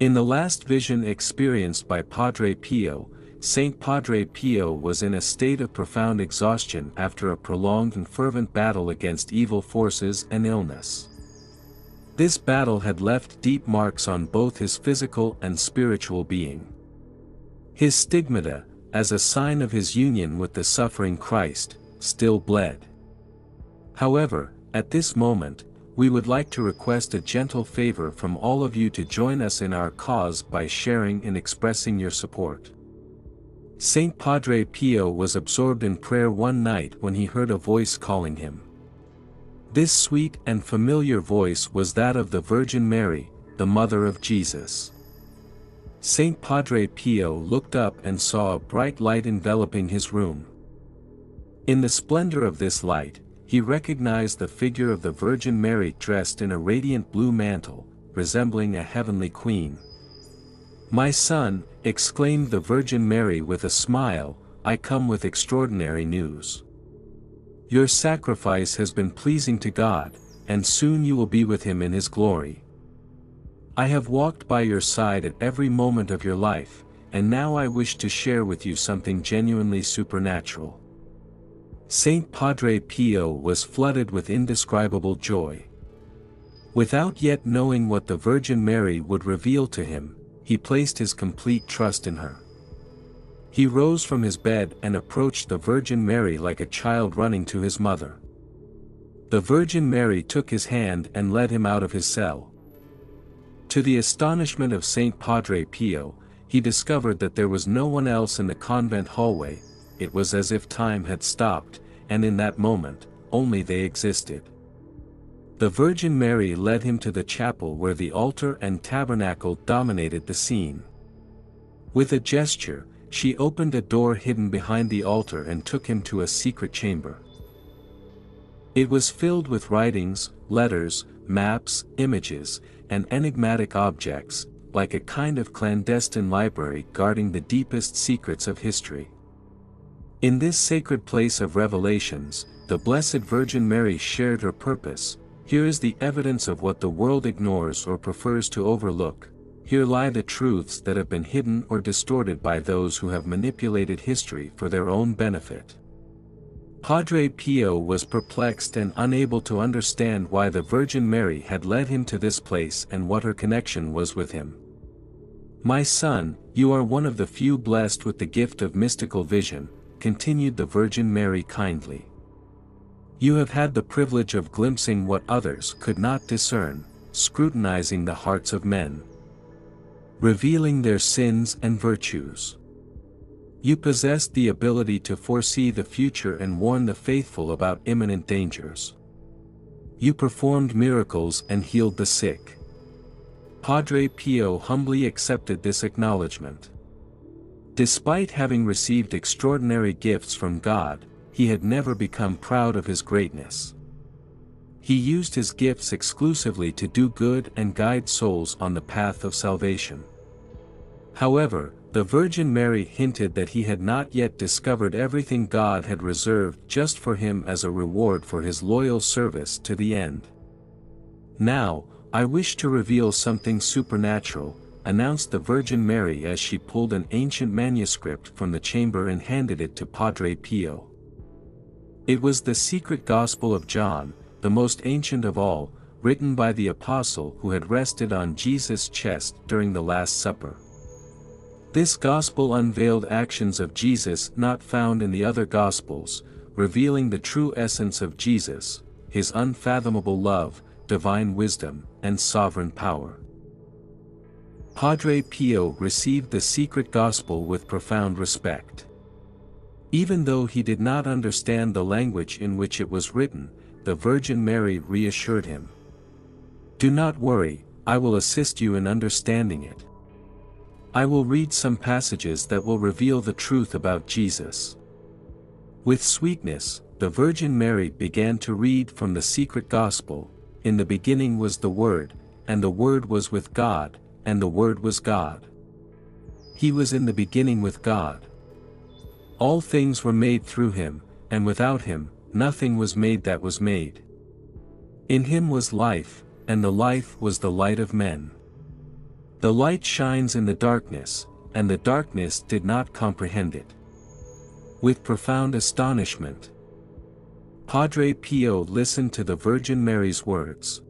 In the last vision experienced by Padre Pio, Saint Padre Pio was in a state of profound exhaustion after a prolonged and fervent battle against evil forces and illness. This battle had left deep marks on both his physical and spiritual being. His stigmata, as a sign of his union with the suffering Christ, still bled. However, at this moment, we would like to request a gentle favor from all of you to join us in our cause by sharing and expressing your support. Saint Padre Pio was absorbed in prayer one night when he heard a voice calling him. This sweet and familiar voice was that of the Virgin Mary, the mother of Jesus. Saint Padre Pio looked up and saw a bright light enveloping his room. In the splendor of this light, he recognized the figure of the Virgin Mary dressed in a radiant blue mantle, resembling a heavenly queen. "My son," exclaimed the Virgin Mary with a smile, "I come with extraordinary news. Your sacrifice has been pleasing to God, and soon you will be with Him in His glory. I have walked by your side at every moment of your life, and now I wish to share with you something genuinely supernatural." Saint Padre Pio was flooded with indescribable joy. Without yet knowing what the Virgin Mary would reveal to him, he placed his complete trust in her. He rose from his bed and approached the Virgin Mary like a child running to his mother. The Virgin Mary took his hand and led him out of his cell. To the astonishment of Saint Padre Pio, he discovered that there was no one else in the convent hallway. It was as if time had stopped, and in that moment, only they existed. The Virgin Mary led him to the chapel where the altar and tabernacle dominated the scene. With a gesture, she opened a door hidden behind the altar and took him to a secret chamber. It was filled with writings, letters, maps, images, and enigmatic objects, like a kind of clandestine library guarding the deepest secrets of history. In this sacred place of revelations, the Blessed Virgin Mary shared her purpose. "Here is the evidence of what the world ignores or prefers to overlook. Here lie the truths that have been hidden or distorted by those who have manipulated history for their own benefit." Padre Pio was perplexed and unable to understand why the Virgin Mary had led him to this place and what her connection was with him. "My son, you are one of the few blessed with the gift of mystical vision," continued the Virgin Mary kindly. "You have had the privilege of glimpsing what others could not discern, scrutinizing the hearts of men, revealing their sins and virtues. You possessed the ability to foresee the future and warn the faithful about imminent dangers. You performed miracles and healed the sick." Padre Pio humbly accepted this acknowledgement. Despite having received extraordinary gifts from God, he had never become proud of his greatness. He used his gifts exclusively to do good and guide souls on the path of salvation. However, the Virgin Mary hinted that he had not yet discovered everything God had reserved just for him as a reward for his loyal service to the end. "Now, I wish to reveal something supernatural," announced the Virgin Mary as she pulled an ancient manuscript from the chamber and handed it to Padre Pio. It was the secret Gospel of John, the most ancient of all, written by the Apostle who had rested on Jesus' chest during the Last Supper. This Gospel unveiled actions of Jesus not found in the other Gospels, revealing the true essence of Jesus, his unfathomable love, divine wisdom, and sovereign power. Padre Pio received the secret Gospel with profound respect. Even though he did not understand the language in which it was written, the Virgin Mary reassured him. "Do not worry, I will assist you in understanding it. I will read some passages that will reveal the truth about Jesus." With sweetness, the Virgin Mary began to read from the secret Gospel. "In the beginning was the Word, and the Word was with God, and the Word was God. He was in the beginning with God. All things were made through him, and without him, nothing was made that was made. In him was life, and the life was the light of men. The light shines in the darkness, and the darkness did not comprehend it. With profound astonishment, Padre Pio listened to the Virgin Mary's words.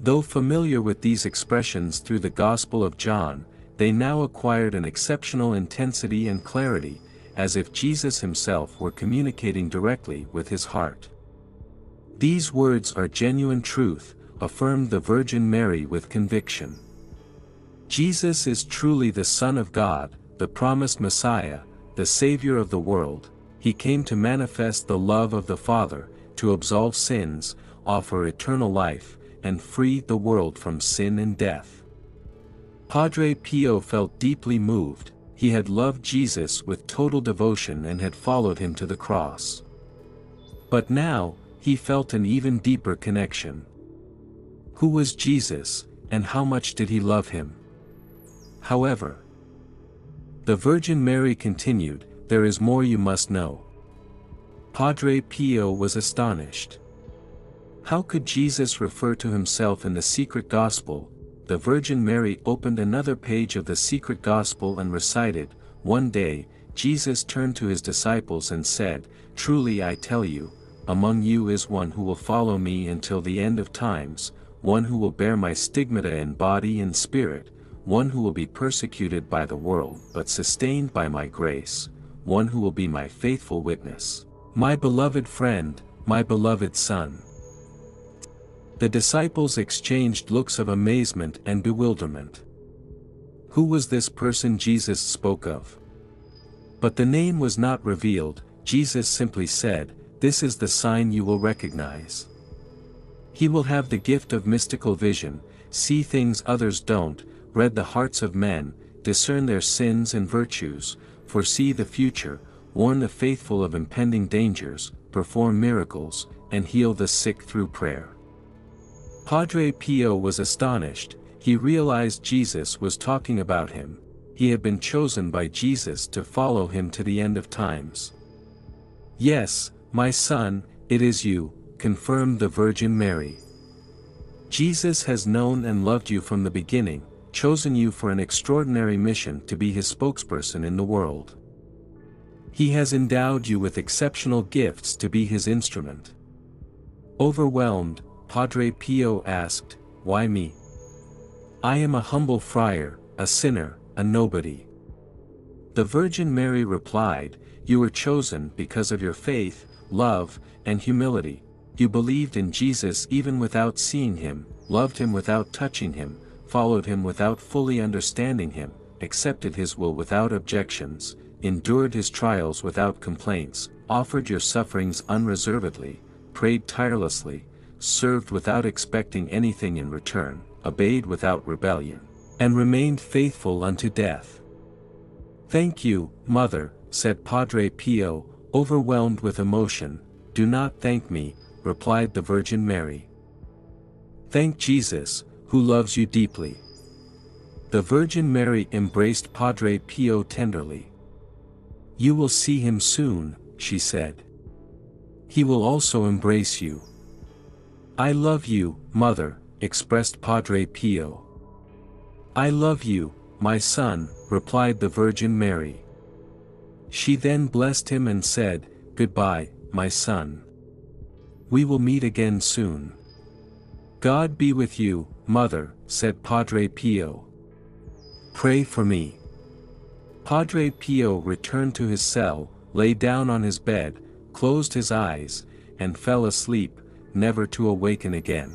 Though familiar with these expressions through the Gospel of John, they now acquired an exceptional intensity and clarity, as if Jesus himself were communicating directly with his heart. These words are genuine truth, affirmed the Virgin Mary with conviction. Jesus is truly the Son of God, the promised Messiah, the Savior of the world. He came to manifest the love of the Father, to absolve sins, offer eternal life, and free the world from sin and death. Padre Pio felt deeply moved. He had loved Jesus with total devotion and had followed him to the cross. But now, he felt an even deeper connection. Who was Jesus, and how much did he love him? However, the Virgin Mary continued, "There is more you must know." Padre Pio was astonished. How could Jesus refer to himself in the secret gospel? The Virgin Mary opened another page of the secret gospel and recited, "One day, Jesus turned to his disciples and said, 'Truly I tell you, among you is one who will follow me until the end of times, one who will bear my stigmata in body and spirit, one who will be persecuted by the world but sustained by my grace, one who will be my faithful witness, my beloved friend, my beloved son.'" The disciples exchanged looks of amazement and bewilderment. Who was this person Jesus spoke of? But the name was not revealed. Jesus simply said, "This is the sign you will recognize. He will have the gift of mystical vision, see things others don't, read the hearts of men, discern their sins and virtues, foresee the future, warn the faithful of impending dangers, perform miracles, and heal the sick through prayer." Padre Pio was astonished. He realized Jesus was talking about him. He had been chosen by Jesus to follow him to the end of times. "Yes, my son, it is you," confirmed the Virgin Mary. "Jesus has known and loved you from the beginning, chosen you for an extraordinary mission to be his spokesperson in the world. He has endowed you with exceptional gifts to be his instrument." Overwhelmed, Padre Pio asked, "Why me? I am a humble friar, a sinner, a nobody." The Virgin Mary replied, "You were chosen because of your faith, love, and humility. You believed in Jesus even without seeing him, loved him without touching him, followed him without fully understanding him, accepted his will without objections, endured his trials without complaints, offered your sufferings unreservedly, prayed tirelessly, served without expecting anything in return, obeyed without rebellion, and remained faithful unto death." "Thank you, Mother," said Padre Pio, overwhelmed with emotion. "Do not thank me," replied the Virgin Mary. "Thank Jesus, who loves you deeply." The Virgin Mary embraced Padre Pio tenderly. "You will see him soon," she said. "He will also embrace you." "I love you, Mother," expressed Padre Pio. "I love you, my son," replied the Virgin Mary. She then blessed him and said, "Goodbye, my son. We will meet again soon." "God be with you, Mother," said Padre Pio. "Pray for me." Padre Pio returned to his cell, lay down on his bed, closed his eyes, and fell asleep, never to awaken again.